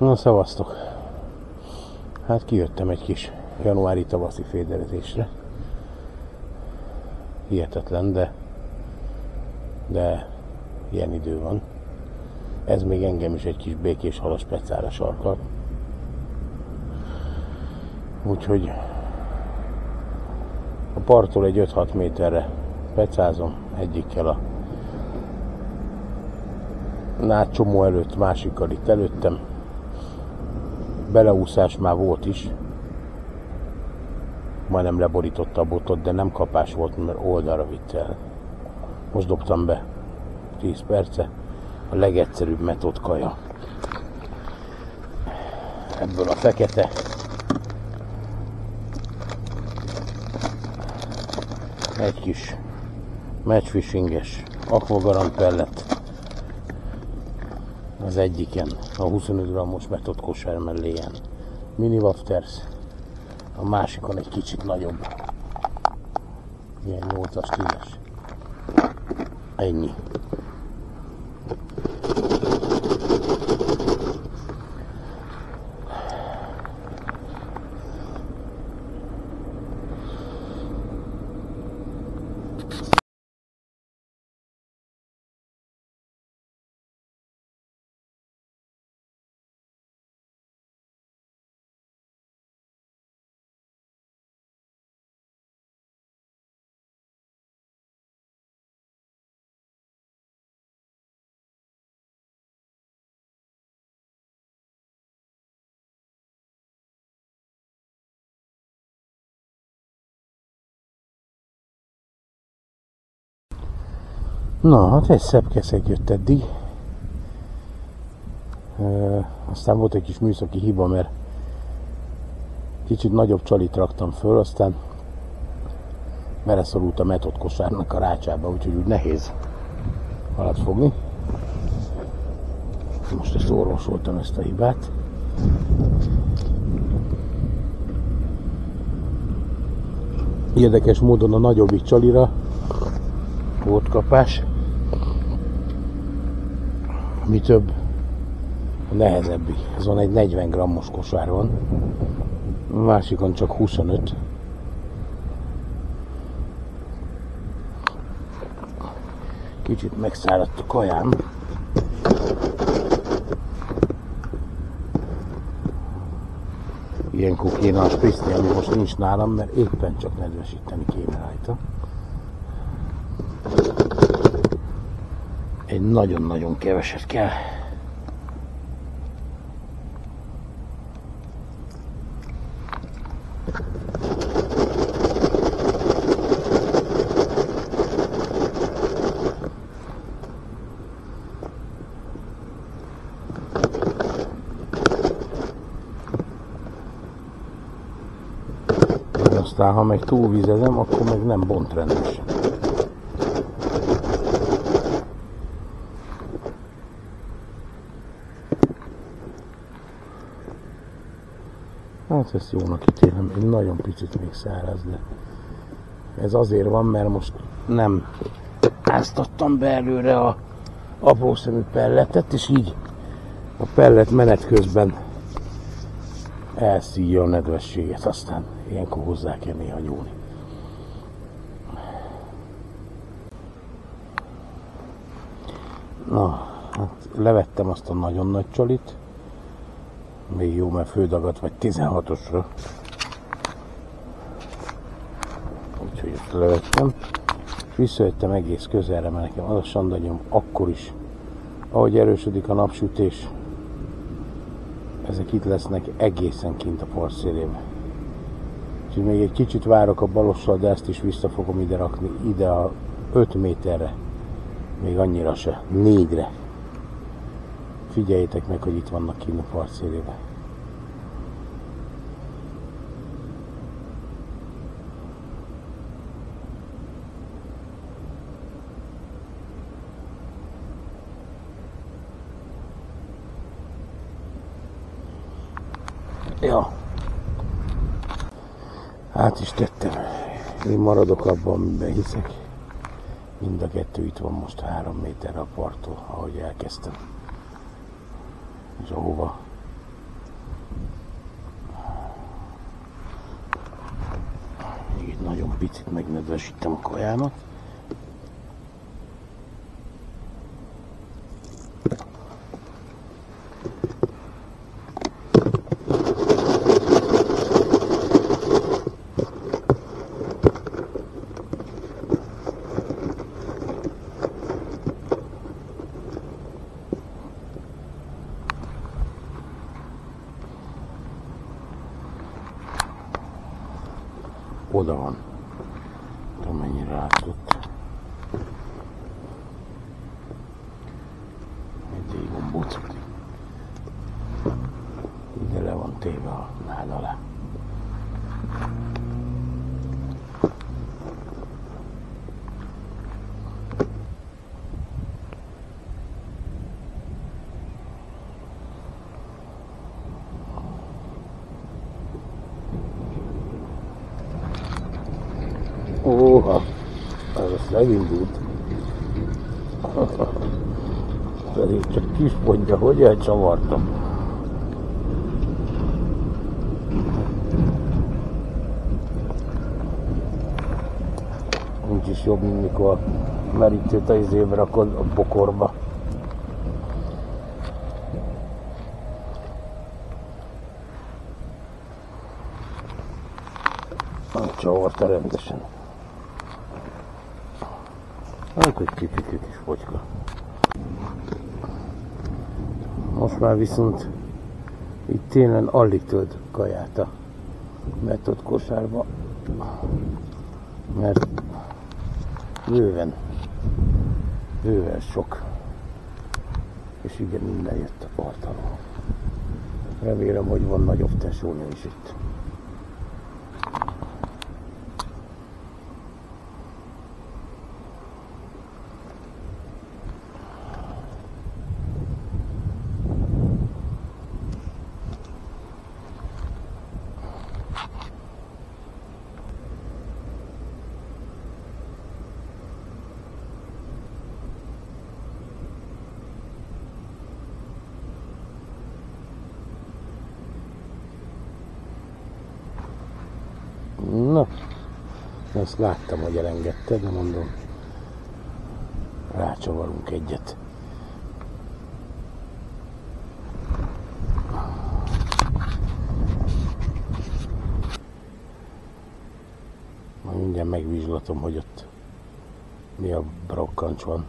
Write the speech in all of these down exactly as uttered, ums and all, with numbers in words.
Na, szavaztok! Hát kijöttem egy kis januári tavaszi féderezésre. Hihetetlen, de, de ilyen idő van. Ez még engem is egy kis békés halas pecára sarkal. Úgyhogy a parttól egy öt-hat méterre pecázom, egyikkel a nádcsomó előtt, másikkal itt előttem. Beleúszás már volt is. Majdnem leborította a botot, de nem kapás volt, mert oldalra vitt el. Most dobtam be tíz perce. A legegyszerűbb metód kaja. Ebből a fekete. Egy kis matchfishinges aquagarant pellet. Az egyiken a huszonöt grammos metód kosár melléjén mini wafters, a másikon egy kicsit nagyobb, ilyen nyolcas tízes. Ennyi. Na, hát egy szebb keszeg jött eddig. E, aztán volt egy kis műszaki hiba, mert kicsit nagyobb csalit raktam föl, aztán beleszorult a metód kosárnak a rácsába, úgyhogy úgy nehéz halat fogni. Most ezt orvosoltam, ezt a hibát. Érdekes módon a nagyobbik csalira volt kapás. Mi több, a nehezebbi. Azon egy negyven grammos kosár van, a másikon csak huszonöt. Kicsit megszáradt a kajám. Ilyenkor kéne a spriszni, ami most nincs nálam, mert éppen csak nedvesíteni kéne rajta. Egy nagyon-nagyon keveset kell. Aztán, ha meg túlvizezem, akkor meg nem bont rendesen. Hát ezt jónak ítélem, egy nagyon picit még száraz, de ez azért van, mert most nem áztattam be előre a aprószemű pelletet, és így a pellet menet közben elszívja a nedvességet, aztán ilyenkor hozzá kell néha nyúlni. Na, hát levettem azt a nagyon nagy csalit. Még jó, mert földagadt vagy tizenhatosra. Úgyhogy ezt levettem. És visszajöttem egész közelre, mert nekem az a sandanyom akkor is, ahogy erősödik a napsütés, ezek itt lesznek egészen kint a part szélében. Úgyhogy még egy kicsit várok a balossal, de ezt is vissza fogom ide rakni, ide a öt méterre. Még annyira se, négyre. Figyeljétek meg, hogy itt vannak kint a part szélében. Ja. Át is tettem. Én maradok abban, amiben hiszek. Mind a kettő itt van most három méterre a parttól, ahogy elkezdtem. És ahova picit megnedvesítem a kajámat. Oda van. Tudom, mennyire látszott. Mindig gombócodik. Ide le van téve a nád alá. Óha, ez azt megindult. Pedig csak kis pontja, hogy elcsavartam. Nincs is jobb, mint mikor a merítőt a izébe rakod a bokorba. Csavarta rendesen. Akkor egy kicsit is fogyka. Most már viszont itt télen alig tölt kaját a metott kosárba, mert bőven, bőven sok, és igen, minden jött a partalon. Remélem, hogy van nagyobb tesónő is itt. Na, azt láttam, hogy elengedte, de mondom, rácsavarunk egyet. Majd mindjárt megvizsgatom, hogy ott mi a brokkancs van.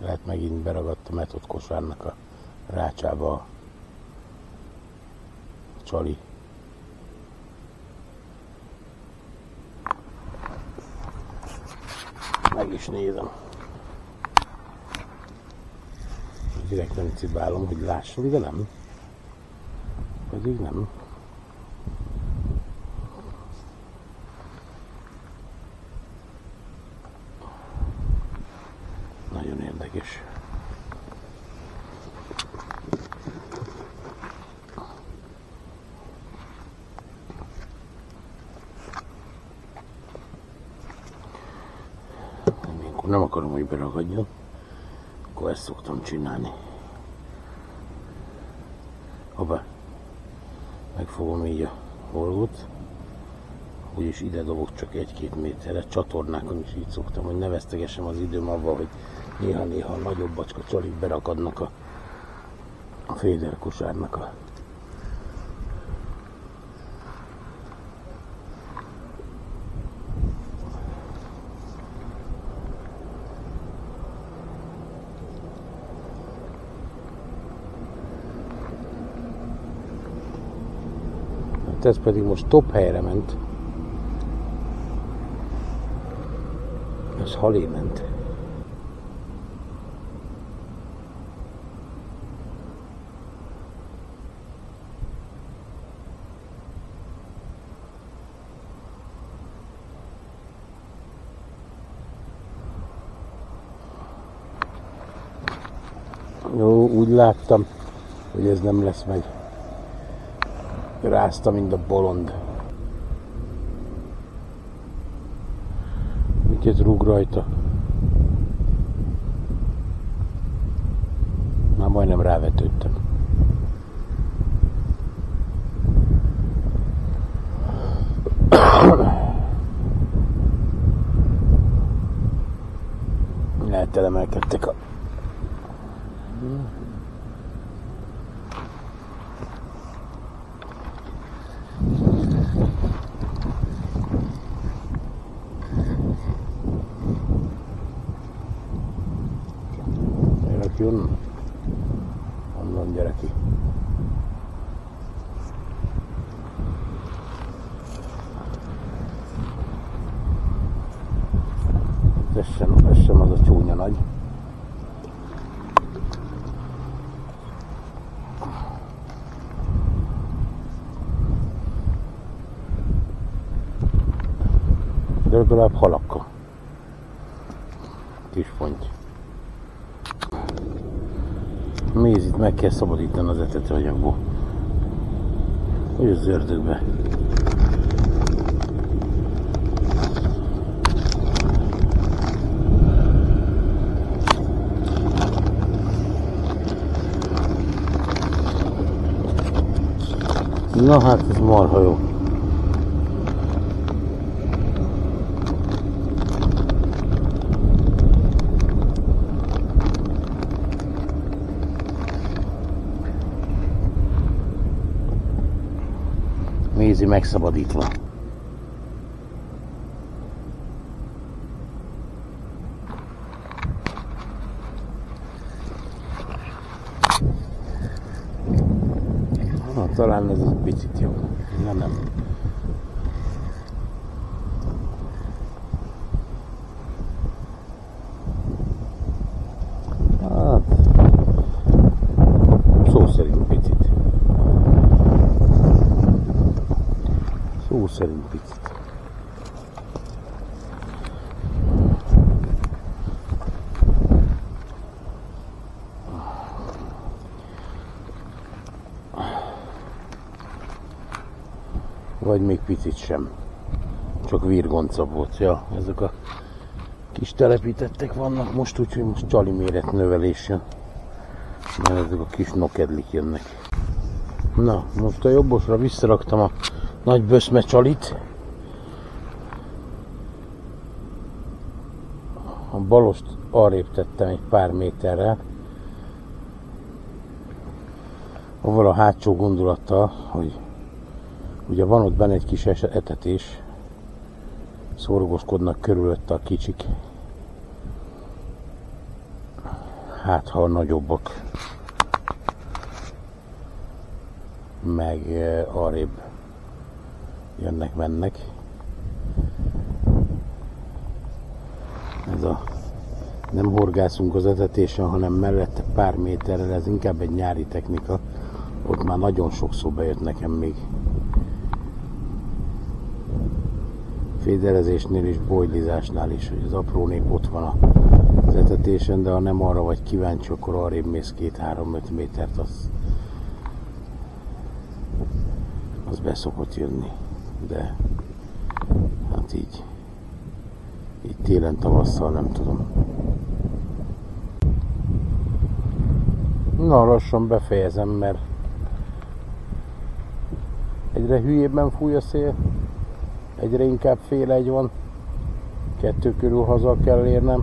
Lehet megint beragadt a metott kosárnak a rácsába a csali. Meg is nézem. Direkt nem cibálom, hogy lássam, de nem. Pedig nem. Nagyon érdekes. Nem akarom, hogy beragadjon, akkor ezt szoktam csinálni. Habár megfogom így a holgot, úgyis ide dobok csak egy-két méterre, csatornákon is így szoktam, hogy ne vesztegessem az időm abban, hogy néha-néha nagyobb bacska csalig berakadnak a, a féderkosárnak a ez pedig most top helyre ment. Ez halé ment. Jó, úgy láttam, hogy ez nem lesz meg. Rázta, mint a bolond. Mit rúg rajta? Már majdnem rávetődtem. Kettővel emelkedtek a... Gyerek jön, onnan gyere ki. Ez sem, ez sem az a csúnya nagy. De legalább halakka. Kis ponty. Mézit meg kell szabadítani az etetőanyagból. Hogy az ördögbe. Na hát ez marha jó. Mézi megszabadítva. Talán ez egy picit jó. Na nem. Hát... Szó szerint picit. Szó szerint picit. Vagy még picit sem. Csak virgoncabb volt. Ja, ezek a kis telepítettek vannak most, úgyhogy most csali méret növelés jön. Mert ezek a kis nokedlik jönnek. Na, most a jobbosra visszaraktam a nagy böszme csalit. A balost arrébb tettem egy pár méterrel. Avval a hátsó gondolattal, hogy ugye van ott benne egy kis etetés, szorgoskodnak körülötte a kicsik, hát ha a nagyobbak, meg arrébb jönnek, mennek. Ez a, nem horgászunk az etetésen, hanem mellette pár méterrel, ez inkább egy nyári technika, ott már nagyon sokszor bejött nekem még. Féderezésnél is, bojlizásnál is, hogy az apró nép ott van az etetésen, de ha nem arra vagy kíváncsi, akkor arrébb mész két-három-öt métert, az, az be szokott jönni. De hát így, így télen, tavasszal nem tudom. Na, lassan befejezem, mert egyre hülyébben fúj a szél. Egyre inkább fél egy van, kettő körül haza kell érnem,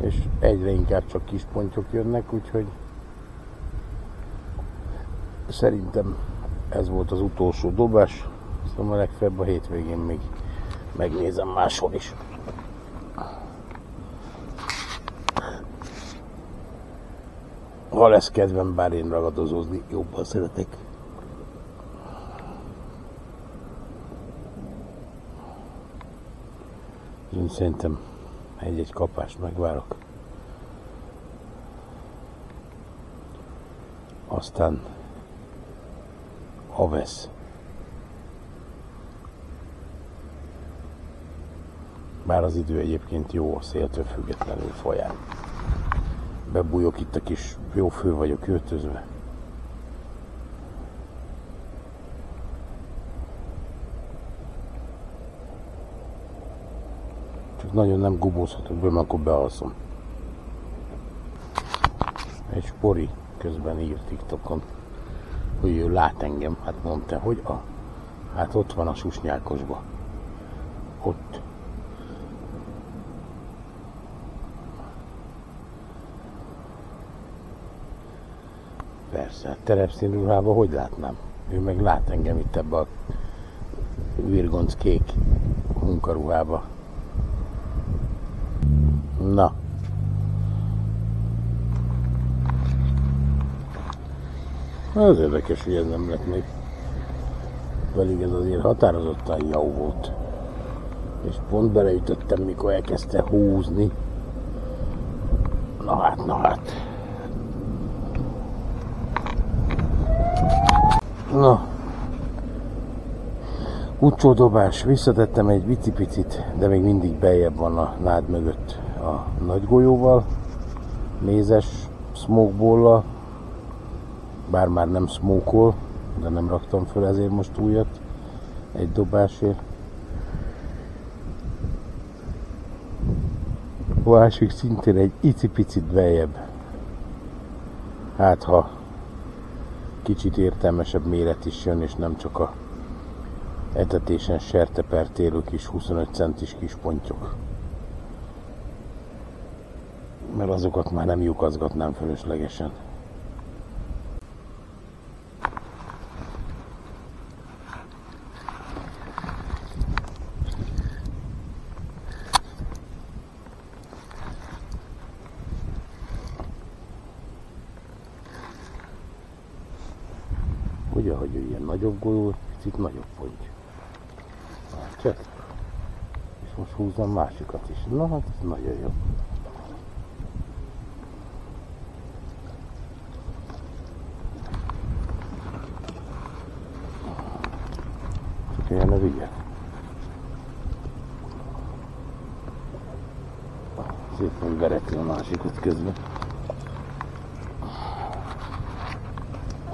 és egyre inkább csak kis pontyok jönnek, úgyhogy szerintem ez volt az utolsó dobás, szóval legfeljebb a hétvégén még megnézem máshol is. Ha lesz kedvem, bár én ragadozózni jobban szeretek. Én szerintem egy-egy kapást megvárok. Aztán ha vesz. Bár az idő egyébként jó a széltől függetlenül folyán. Bebújok itt a kis, jó fő vagyok öltözve. Nagyon nem gubózhatok be, mert akkor bealszom. Egy spori közben írt TikTokon, hogy ő lát engem. Hát mondta, hogy a... Hát ott van a susnyákosba. Ott. persze, terepszín ruhába hogy látnám? Ő meg lát engem itt ebbe a virgonc kék munkaruhába. Na. Az érdekes, hogy ez nem lett még. Pedig ez azért határozottan jó volt. És pont beleütöttem, mikor elkezdte húzni. Na hát, na hát. Na. Utcsódobás. Visszatettem egy bicipicit, de még mindig beljebb van a nád mögött a nagygolyóval. Mézes smokeballlal. Bár már nem smokol, de nem raktam föl ezért most újat. Egy dobásért. A másik szintén egy icipicit beljebb. Hát ha kicsit értelmesebb méret is jön, és nem csak a etetésen sertepertélő kis huszonöt centis kis pontyok. Mert azokat már nem lyukazgatnám fölöslegesen. Ugye, hogy ő ilyen nagyobb golyó, picit nagyobb ponty. Csak. És most húzzam másikat is. Na, hát ez nagyon jó. Csak ilyen ne vigyek. Szépen vereti a másikat közben.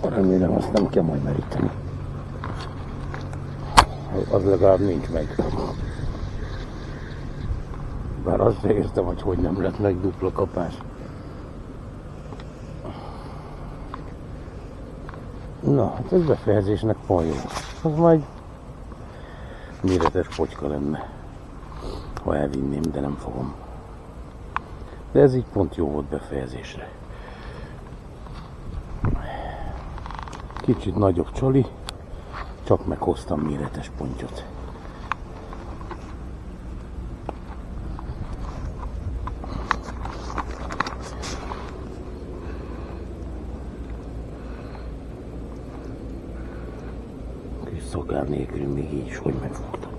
Remélem, azt nem kell majd meríteni. Az legalább nincs meg. Bár azt se értem, hogy hogy nem lett meg dupla kapás. Na, hát ez befejezésnek van jó. Az majd méretes pocska lenne, ha elvinném, de nem fogom. De ez így pont jó volt befejezésre. Kicsit nagyobb csali, csak meghoztam méretes pontyot. Kis szokár nélkül még így is, hogy megfogtam.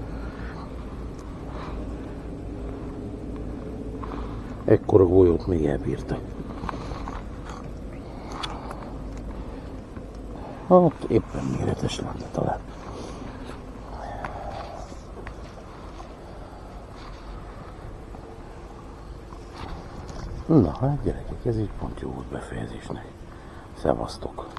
Ekkora golyót még elbírtam. Hát éppen méretes lenne talán. Na hát gyerekek, ez így pont jó volt befejezésnek. Szevasztok!